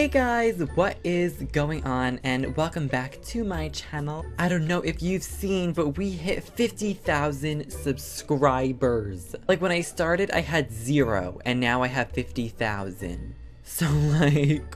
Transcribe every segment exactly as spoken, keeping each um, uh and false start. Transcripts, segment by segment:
Hey guys, what is going on, and welcome back to my channel. I don't know if you've seen, but we hit fifty thousand subscribers. Like, when I started I had zero and now I have fifty thousand. So like,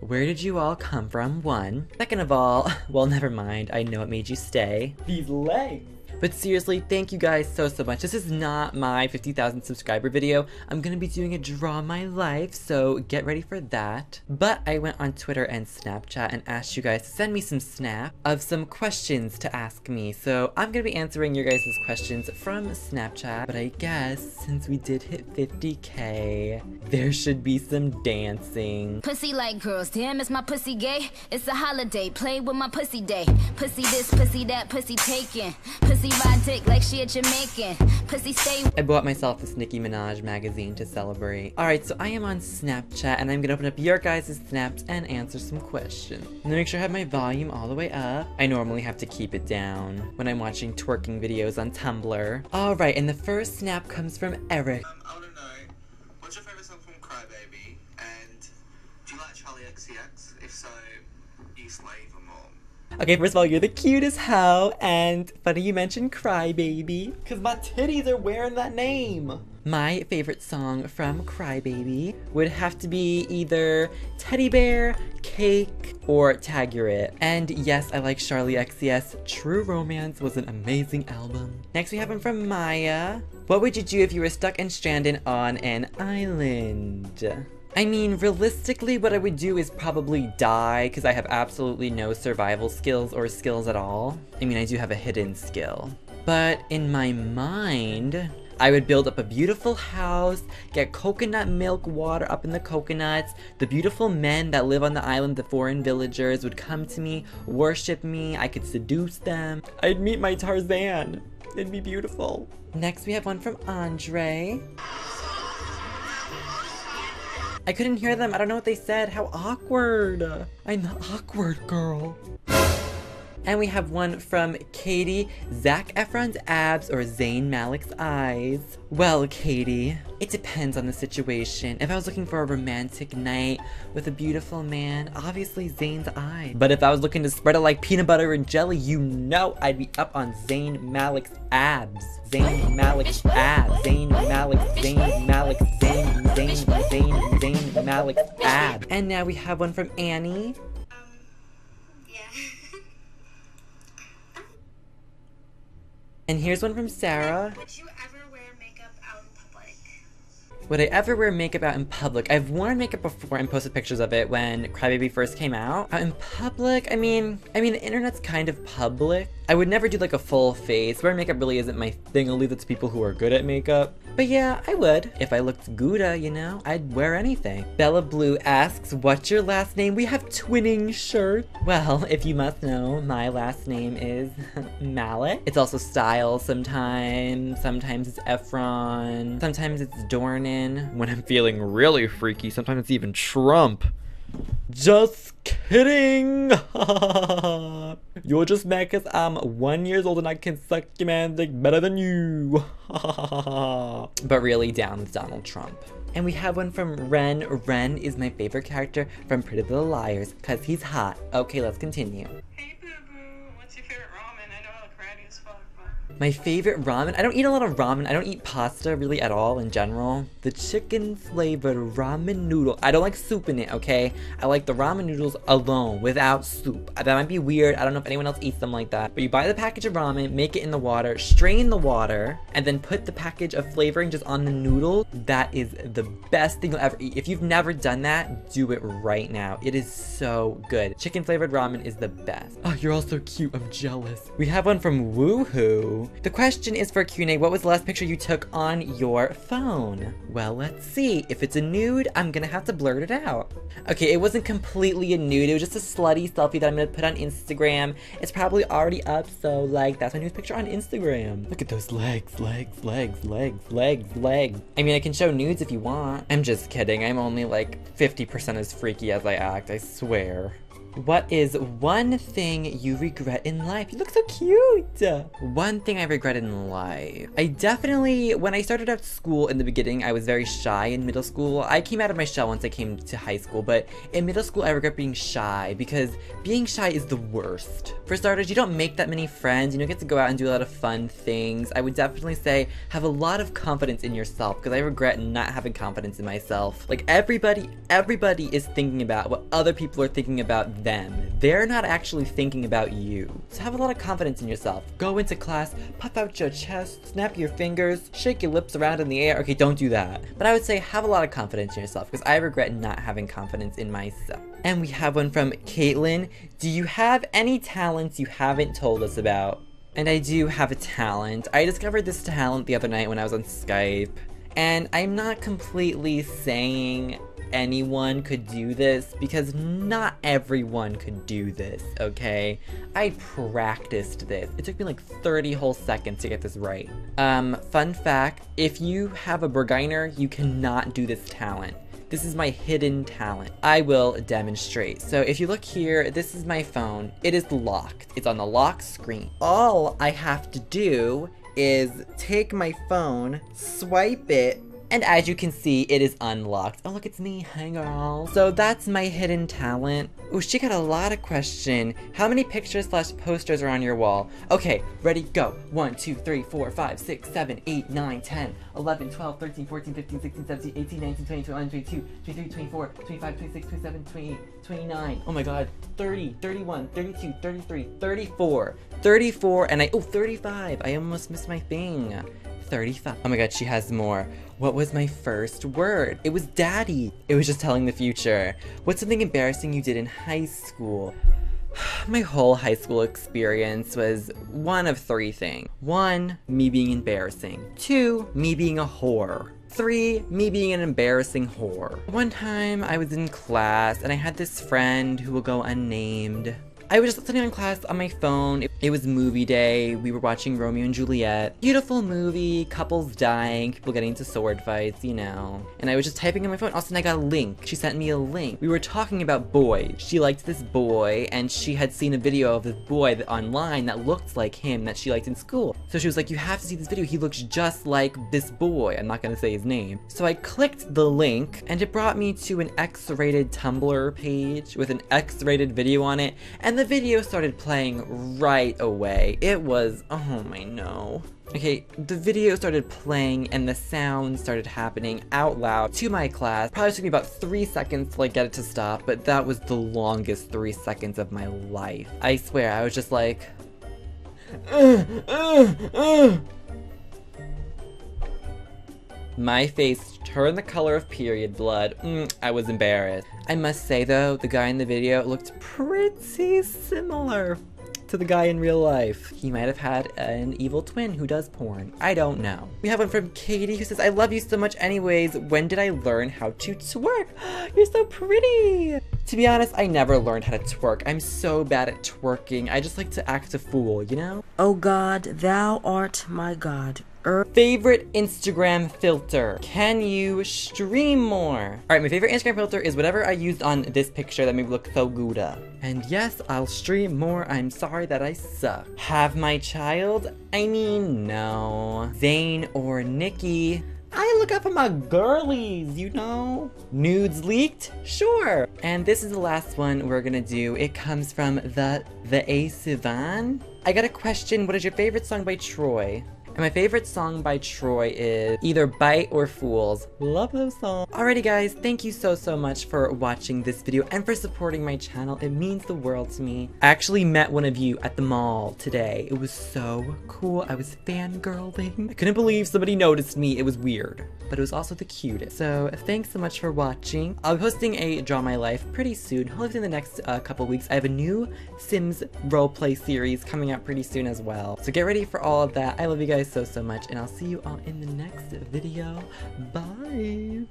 where did you all come from? One. Second of all, well, never mind, I know it made you stay. These legs. But seriously, thank you guys so, so much. This is not my fifty thousand subscriber video. I'm gonna be doing a Draw My Life, so get ready for that. But I went on Twitter and Snapchat and asked you guys to send me some snap of some questions to ask me. So I'm gonna be answering your guys' questions from Snapchat. But I guess since we did hit fifty K, there should be some dancing. Pussy like girls, damn, is my pussy gay? It's a holiday, play with my pussy day. Pussy this, pussy that, pussy taken. Pussy dick like she a Jamaican. Pussy stay. I bought myself this Nicki Minaj magazine to celebrate. Alright, so I am on Snapchat and I'm gonna open up your guys' snaps and answer some questions. I'm gonna make sure I have my volume all the way up. I normally have to keep it down when I'm watching twerking videos on Tumblr. Alright, and the first snap comes from Eric. Um, I wanna know, what's your favorite song from Crybaby? And do you like Charli X C X? If so, you slay them all. Okay, first of all, you're the cutest hoe, and funny you mentioned Crybaby, because my titties are wearing that name. My favorite song from Crybaby would have to be either Teddy Bear, Cake, or Tag Your It. And yes, I like Charli X C X. True Romance was an amazing album. Next we have one from Maya. What would you do if you were stuck and stranded on an island? I mean, realistically, what I would do is probably die, because I have absolutely no survival skills or skills at all. I mean, I do have a hidden skill. But in my mind, I would build up a beautiful house, get coconut milk water up in the coconuts. The beautiful men that live on the island, the foreign villagers, would come to me, worship me, I could seduce them. I'd meet my Tarzan. It'd be beautiful. Next, we have one from Andre. I couldn't hear them. I don't know what they said. How awkward. I'm the awkward girl. And we have one from Katie. Zac Efron's abs or Zayn Malik's eyes? Well, Katie, it depends on the situation. If I was looking for a romantic night with a beautiful man, obviously Zayn's eyes. But if I was looking to spread it like peanut butter and jelly, you know I'd be up on Zayn Malik's abs. Zayn Malik's abs. Zayn Malik's, Zayn Malik's, Zayn, Zayn, Zayn, Zayn Malik's abs. And now we have one from Annie. And here's one from Sarah. Would you ever wear makeup out in public? Would I ever wear makeup out in public? I've worn makeup before and posted pictures of it when Crybaby first came out. Out in public? I mean, I mean, the internet's kind of public. I would never do like a full face. Wearing makeup really isn't my thing. I'll leave it to people who are good at makeup. But yeah, I would. If I looked Gouda, you know, I'd wear anything. Bella Blue asks, what's your last name? We have twinning shirts. Well, if you must know, my last name is Malik. It's also Styles sometimes. Sometimes it's Efron. Sometimes it's Dornan. When I'm feeling really freaky, sometimes it's even Trump. Just kidding! You're just mad because I'm one years old and I can suck your man's dick better than you. But really, down with Donald Trump. And we have one from Ren. Ren is my favorite character from Pretty Little Liars because he's hot. Okay, let's continue. Hey boo boo, what's your favorite ramen? I know I look ratty as fuck. My favorite ramen? I don't eat a lot of ramen. I don't eat pasta really at all in general. The chicken flavored ramen noodle. I don't like soup in it, okay? I like the ramen noodles alone, without soup. That might be weird. I don't know if anyone else eats them like that. But you buy the package of ramen, make it in the water, strain the water, and then put the package of flavoring just on the noodle. That is the best thing you'll ever eat. If you've never done that, do it right now. It is so good. Chicken flavored ramen is the best. Oh, you're all so cute. I'm jealous. We have one from Woohoo. The question is for Q and A, what was the last picture you took on your phone? Well, let's see. If it's a nude, I'm gonna have to blurt it out. Okay, it wasn't completely a nude. It was just a slutty selfie that I'm gonna put on Instagram. It's probably already up, so like, that's my new picture on Instagram. Look at those legs, legs, legs, legs, legs, legs. I mean, I can show nudes if you want. I'm just kidding. I'm only like fifty percent as freaky as I act, I swear. What is one thing you regret in life? You look so cute! One thing I regret in life. I definitely, when I started out school in the beginning, I was very shy in middle school. I came out of my shell once I came to high school, but in middle school, I regret being shy because being shy is the worst. For starters, you don't make that many friends. You don't get to go out and do a lot of fun things. I would definitely say have a lot of confidence in yourself because I regret not having confidence in myself. Like everybody, everybody is thinking about what other people are thinking about them. They're not actually thinking about you. So have a lot of confidence in yourself. Go into class, puff out your chest, snap your fingers, shake your lips around in the air. Okay, don't do that. But I would say have a lot of confidence in yourself because I regret not having confidence in myself. And we have one from Caitlin. Do you have any talents you haven't told us about? And I do have a talent. I discovered this talent the other night when I was on Skype. And I'm not completely saying anyone could do this because not everyone could do this, okay? I practiced this. It took me like thirty whole seconds to get this right. Um, fun fact, if you have a beginner, you cannot do this talent. This is my hidden talent. I will demonstrate. So if you look here, this is my phone. It is locked. It's on the lock screen. All I have to do is take my phone, swipe it, and as you can see, it is unlocked. Oh, look, it's me. Hi, girl. So that's my hidden talent. Ooh, she got a lot of question. How many pictures slash posters are on your wall? Okay, ready, go. one, two, three, four, five, six, seven, eight, nine, ten, eleven, twelve, thirteen, fourteen, fifteen, sixteen, seventeen, eighteen, nineteen, twenty, twenty-one, twenty-two, twenty-three, twenty-four, twenty-five, twenty-six, twenty-seven, twenty-eight, twenty-nine. Oh my god, thirty, thirty-one, thirty-two, thirty-three, thirty-four. thirty-four, and I, oh, thirty-five. I almost missed my thing. thirty-five. Oh my god, she has more. What was my first word? It was daddy. It was just telling the future. What's something embarrassing you did in high school? My whole high school experience was one of three things. One, me being embarrassing. Two, me being a whore. Three, me being an embarrassing whore. One time I was in class and I had this friend who will go unnamed. I was just sitting in class on my phone. It was movie day. We were watching Romeo and Juliet. Beautiful movie, couples dying, people getting into sword fights, you know. And I was just typing on my phone. All of a sudden I got a link. She sent me a link. We were talking about boys. She liked this boy and she had seen a video of this boy that online that looked like him that she liked in school. So she was like, you have to see this video. He looks just like this boy. I'm not gonna say his name. So I clicked the link and it brought me to an X-rated Tumblr page with an X-rated video on it. And the video started playing right away. It was, oh my no. Okay, the video started playing and the sound started happening out loud to my class. Probably took me about three seconds to like get it to stop, but that was the longest three seconds of my life. I swear, I was just like, uh, uh, uh. My face turned the color of period blood. Mm, I was embarrassed. I must say though, the guy in the video looked pretty similar to the guy in real life. He might have had an evil twin who does porn. I don't know. We have one from Katie who says, I love you so much anyways. When did I learn how to twerk? You're so pretty. To be honest, I never learned how to twerk. I'm so bad at twerking. I just like to act a fool, you know? Oh God, thou art my God. Er favorite Instagram filter. Can you stream more? All right, my favorite Instagram filter is whatever I used on this picture that made me look so good. And yes, I'll stream more. I'm sorry that I suck. Have my child? I mean, no. Zayn or Nicki? I look up for my girlies, you know? Nudes leaked? Sure. And this is the last one we're gonna do. It comes from the the A Sivan. I got a question. What is your favorite song by Troy? And my favorite song by Troy is either Bite or Fools. Love those songs. Alrighty guys, thank you so, so much for watching this video and for supporting my channel. It means the world to me. I actually met one of you at the mall today. It was so cool. I was fangirling. I couldn't believe somebody noticed me. It was weird, but it was also the cutest. So thanks so much for watching. I'll be posting a Draw My Life pretty soon. Hopefully in the next uh, couple weeks. I have a new Sims roleplay series coming out pretty soon as well. So get ready for all of that. I love you guys so so much, and I'll see you all in the next video. Bye.